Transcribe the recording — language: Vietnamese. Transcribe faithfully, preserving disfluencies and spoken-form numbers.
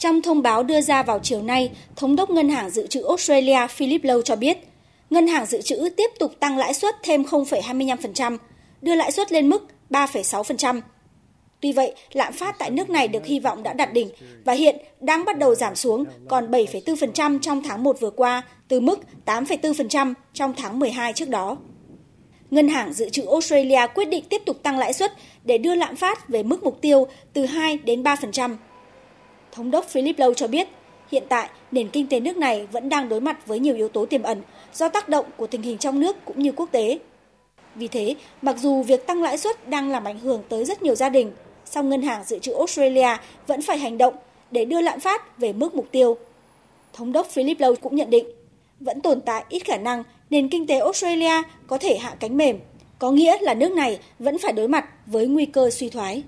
Trong thông báo đưa ra vào chiều nay, Thống đốc Ngân hàng Dự trữ Australia Philip Lowe cho biết, Ngân hàng Dự trữ tiếp tục tăng lãi suất thêm không phẩy hai mươi lăm phần trăm, đưa lãi suất lên mức ba phẩy sáu phần trăm. Tuy vậy, lạm phát tại nước này được hy vọng đã đạt đỉnh và hiện đang bắt đầu giảm xuống còn bảy phẩy bốn phần trăm trong tháng một vừa qua, từ mức tám phẩy bốn phần trăm trong tháng mười hai trước đó. Ngân hàng Dự trữ Australia quyết định tiếp tục tăng lãi suất để đưa lạm phát về mức mục tiêu từ hai đến ba phần trăm. Thống đốc Philip Lowe cho biết, hiện tại nền kinh tế nước này vẫn đang đối mặt với nhiều yếu tố tiềm ẩn do tác động của tình hình trong nước cũng như quốc tế. Vì thế, mặc dù việc tăng lãi suất đang làm ảnh hưởng tới rất nhiều gia đình, song Ngân hàng Dự trữ Australia vẫn phải hành động để đưa lạm phát về mức mục tiêu. Thống đốc Philip Lowe cũng nhận định, vẫn tồn tại ít khả năng nền kinh tế Australia có thể hạ cánh mềm, có nghĩa là nước này vẫn phải đối mặt với nguy cơ suy thoái.